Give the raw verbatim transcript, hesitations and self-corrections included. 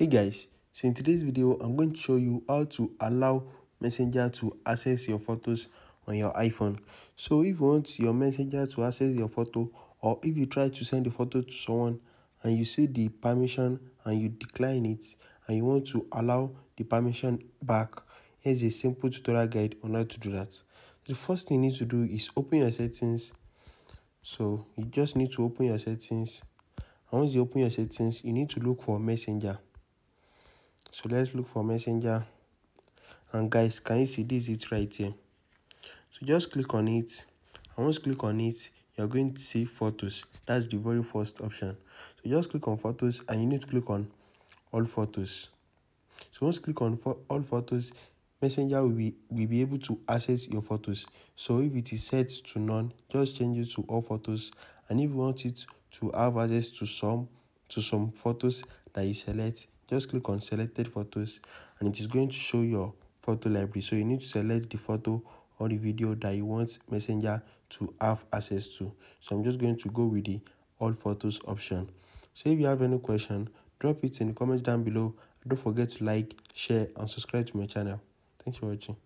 Hey guys, so in today's video I'm going to show you how to allow Messenger to access your photos on your iPhone. So if you want your Messenger to access your photo, or if you try to send a photo to someone and you see the permission and you decline it and you want to allow the permission back, here's a simple tutorial guide on how to do that. The first thing you need to do is open your settings. So you just need to open your settings, and once you open your settings you need to look for Messenger. So let's look for Messenger, and guys, can you see this? It's right here. So just click on it, and once you click on it you're going to see photos. That's the very first option. So just click on photos, and you need to click on all photos. So once you click on for all photos, Messenger will be, will be able to access your photos. So if it is set to none, just change it to all photos, and if you want it to have access to some to some photos that you select, just click on selected photos, and it is going to show your photo library. So you need to select the photo or the video that you want Messenger to have access to. So I'm just going to go with the all photos option. So if you have any question, drop it in the comments down below. Don't forget to like, share, and subscribe to my channel. Thanks for watching.